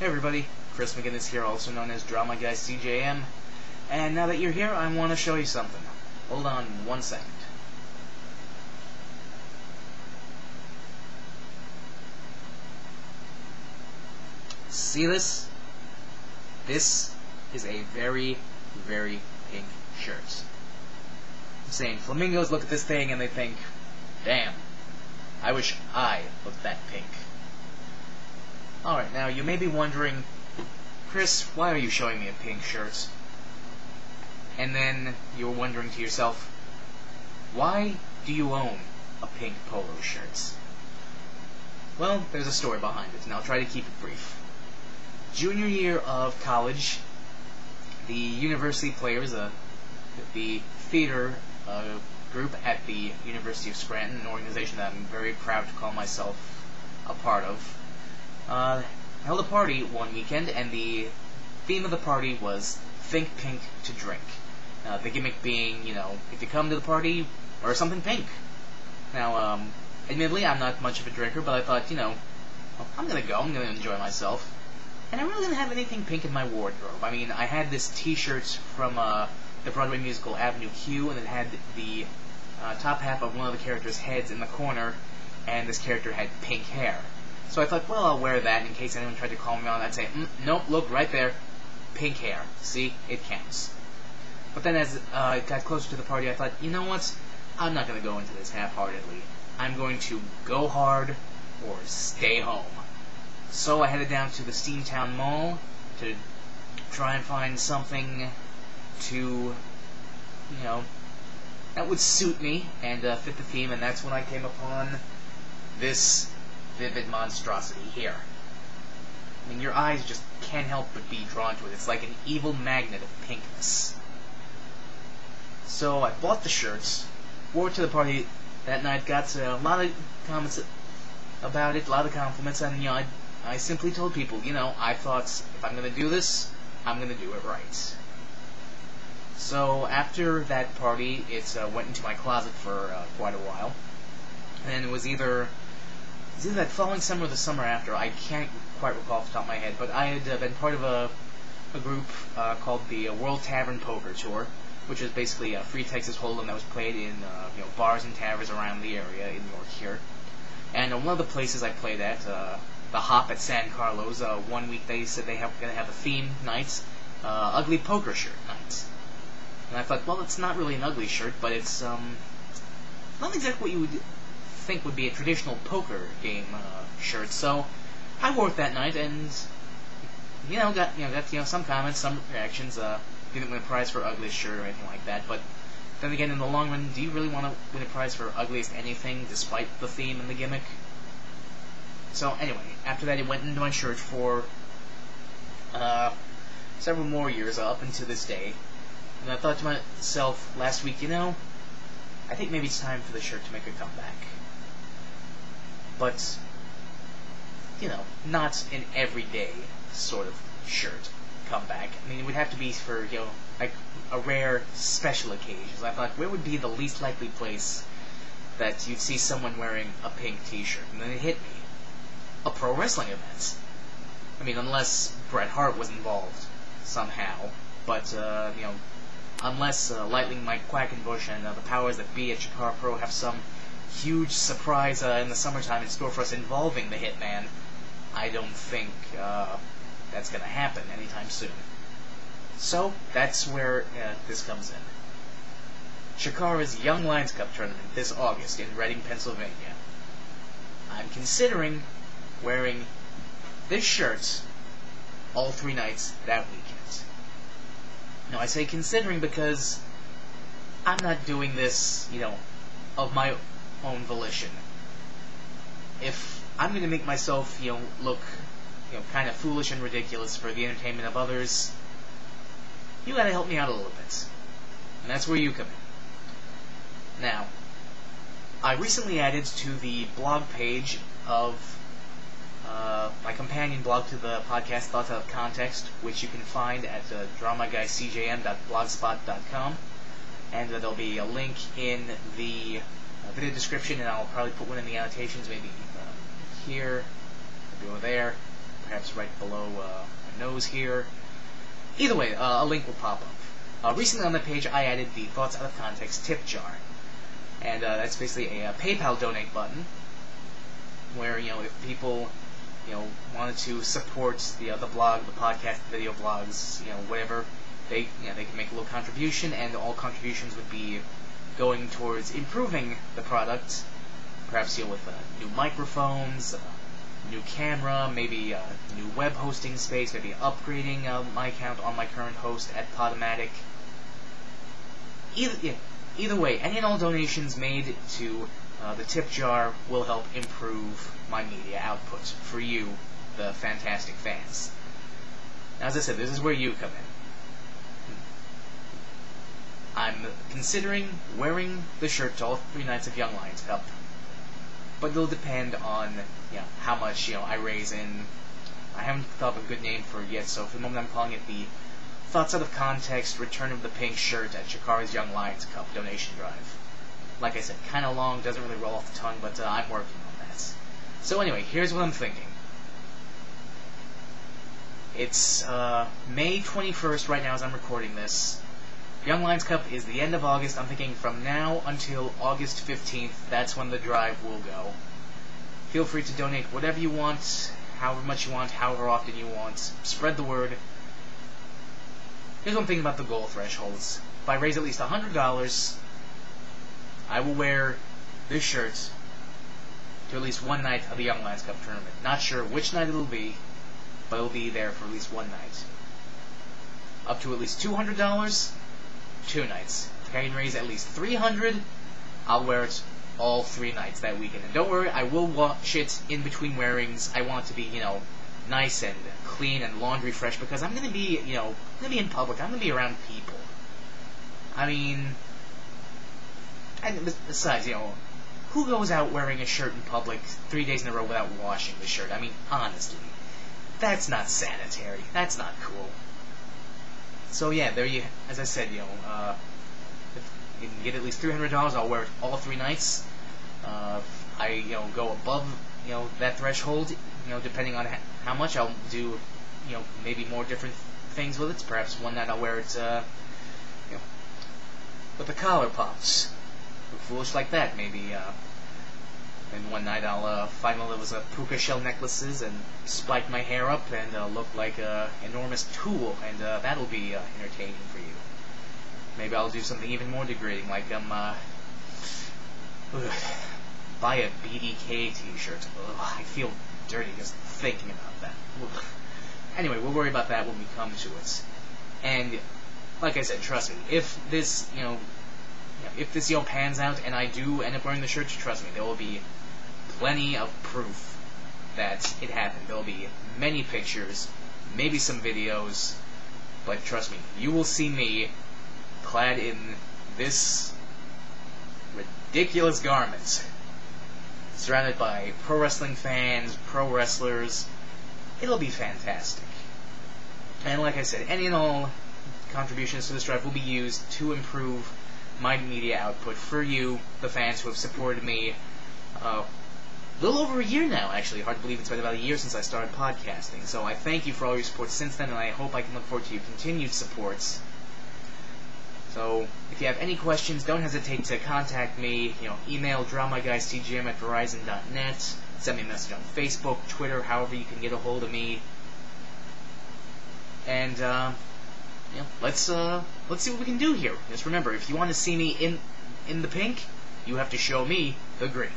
Hey everybody, Chris McGuinness here, also known as DramaGuyCJM, and now that you're here, I want to show you something. Hold on one second. See this? This is a very, very pink shirt. I'm saying flamingos look at this thing and they think, damn, I wish I looked that pink. Alright, now you may be wondering, Chris, why are you showing me a pink shirt? And then you're wondering to yourself, why do you own a pink polo shirt? Well, there's a story behind it, and I'll try to keep it brief. Junior year of college, the University Players, the theater group at the University of Scranton, an organization that I'm very proud to call myself a part of, held a party one weekend, and the theme of the party was Think Pink to Drink. The gimmick being, you know, if you come to the party, wear something pink. Now, admittedly, I'm not much of a drinker, but I thought, you know, well, I'm going to go, I'm going to enjoy myself. And I really didn't have anything pink in my wardrobe. I mean, I had this t-shirt from the Broadway musical Avenue Q, and it had the top half of one of the characters' heads in the corner, and this character had pink hair. So I thought, well, I'll wear that in case anyone tried to call me on. I'd say, nope, look, right there, pink hair. See, it counts. But then as it got closer to the party, I thought, you know what? I'm not going to go into this half-heartedly. I'm going to go hard or stay home. So I headed down to the Steamtown Mall to try and find something to, you know, that would suit me and fit the theme, and that's when I came upon this vivid monstrosity here. I mean, your eyes just can't help but be drawn to it. It's like an evil magnet of pinkness. So I bought the shirts, wore it to the party that night, got a lot of comments about it, a lot of compliments, and, you know, I simply told people, you know, I thought, if I'm going to do this, I'm going to do it right. So after that party, it went into my closet for quite a while, and it was either that following summer or the summer after, I can't quite recall off the top of my head, but I had been part of a group called the World Tavern Poker Tour, which was basically a free Texas hold'em that was played in you know, bars and taverns around the area in New York here. And one of the places I played at, the Hop at San Carlos, one week they said they were going to have a theme night, ugly poker shirt night. And I thought, well, it's not really an ugly shirt, but it's not exactly what you would think would be a traditional poker game shirt, so I wore it that night, and you know, got some comments, some reactions. Didn't win a prize for ugliest shirt or anything like that, but then again, in the long run, do you really want to win a prize for ugliest anything, despite the theme and the gimmick? So anyway, after that, it went into my shirt for several more years up until this day, and I thought to myself last week, you know, I think maybe it's time for the shirt to make a comeback. But, you know, not an everyday sort of shirt comeback. I mean, it would have to be for, you know, like a rare special occasion. So I thought, where would be the least likely place that you'd see someone wearing a pink t-shirt? And then it hit me. A pro wrestling event. I mean, unless Bret Hart was involved somehow. But, you know, unless Lightning Mike Quackenbush and the powers that be at Chikara Pro have some huge surprise in the summertime in store for us involving the Hitman, I don't think that's going to happen anytime soon. So that's where this comes in. Chikara's Young Lions Cup tournament this August in Reading, Pennsylvania. I'm considering wearing this shirt all three nights that weekend. Now I say considering because I'm not doing this, you know, of my own volition. If I'm going to make myself, you know, look, you know, kind of foolish and ridiculous for the entertainment of others, you gotta help me out a little bit. And that's where you come in. Now, I recently added to the blog page of my companion blog to the podcast, Thoughts Out of Context, which you can find at dramaguycjm.blogspot.com, and there'll be a link in the video description, and I'll probably put one in the annotations, maybe here, maybe over there, perhaps right below my nose here. Either way, a link will pop up. Recently on the page, I added the Thoughts Out of Context tip jar. And that's basically a PayPal donate button where, you know, if people, you know, wanted to support the blog, the podcast, the video blogs, you know, whatever, they can make a little contribution, and all contributions would be going towards improving the product, perhaps, you know, with new microphones, new camera, maybe new web hosting space, maybe upgrading my account on my current host at Podomatic. Either way, any and all donations made to the tip jar will help improve my media output for you, the fantastic fans. Now, as I said, this is where you come in. I'm considering wearing the shirt to all 3 nights of Young Lions Cup, but it'll depend on, you know, how much, you know, I raise in. I haven't thought of a good name for it yet, so for the moment I'm calling it the Thoughts Out of Context, Return of the Pink Shirt at Chikara's Young Lions Cup donation drive. Like I said, kind of long, doesn't really roll off the tongue, but I'm working on that. So anyway, here's what I'm thinking. It's May 21st right now as I'm recording this. Young Lions Cup is the end of August. I'm thinking from now until August 15th, that's when the drive will go. Feel free to donate whatever you want, however much you want, however often you want. Spread the word. Here's one thing about the goal thresholds. If I raise at least $100, I will wear this shirt to at least one night of the Young Lions Cup tournament. Not sure which night it'll be, but it'll be there for at least one night. Up to at least $200, 2 nights. If I can raise at least $300, I'll wear it all 3 nights that weekend. And don't worry, I will wash it in between wearings. I want it to be, you know, nice and clean and laundry fresh, because I'm going to be, you know, I'm going to be in public. I'm going to be around people. I mean, and besides, you know, who goes out wearing a shirt in public 3 days in a row without washing the shirt? I mean, honestly, that's not sanitary. That's not cool. So yeah, there you, as I said, you know, if you can get at least $300, I'll wear it all 3 nights. If I, you know, go above, you know, that threshold, you know, depending on how much, I'll do, you know, maybe more different things with it. Perhaps one night I'll wear it, you know, with the collar pops. Look foolish like that. Maybe, and one night I'll find one of those puka-shell necklaces and spike my hair up and look like an enormous tool, and that'll be entertaining for you. Maybe I'll do something even more degrading, like buy a BDK t-shirt. Ugh, I feel dirty just thinking about that. Ugh. Anyway, we'll worry about that when we come to it. And like I said, trust me, if this, you know, if this pans out and I do end up wearing the shirt, trust me, there will be plenty of proof that it happened. There will be many pictures, maybe some videos, but trust me, you will see me clad in this ridiculous garment, surrounded by pro wrestling fans, pro wrestlers. It'll be fantastic. And like I said, any and all contributions to this drive will be used to improve my media output for you, the fans who have supported me a little over a year now, actually. Hard to believe it's been about a year since I started podcasting. So I thank you for all your support since then, and I hope I can look forward to your continued support. So if you have any questions, don't hesitate to contact me. You know, email dramaguycjm@verizon.net. Send me a message on Facebook, Twitter, however you can get a hold of me. And yeah, let's see what we can do here. Just remember, if you want to see me in the pink, you have to show me the green.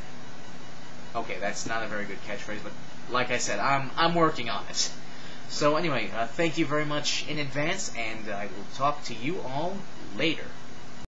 Okay, that's not a very good catchphrase, but like I said, I'm working on it. So anyway, thank you very much in advance, and I will talk to you all later.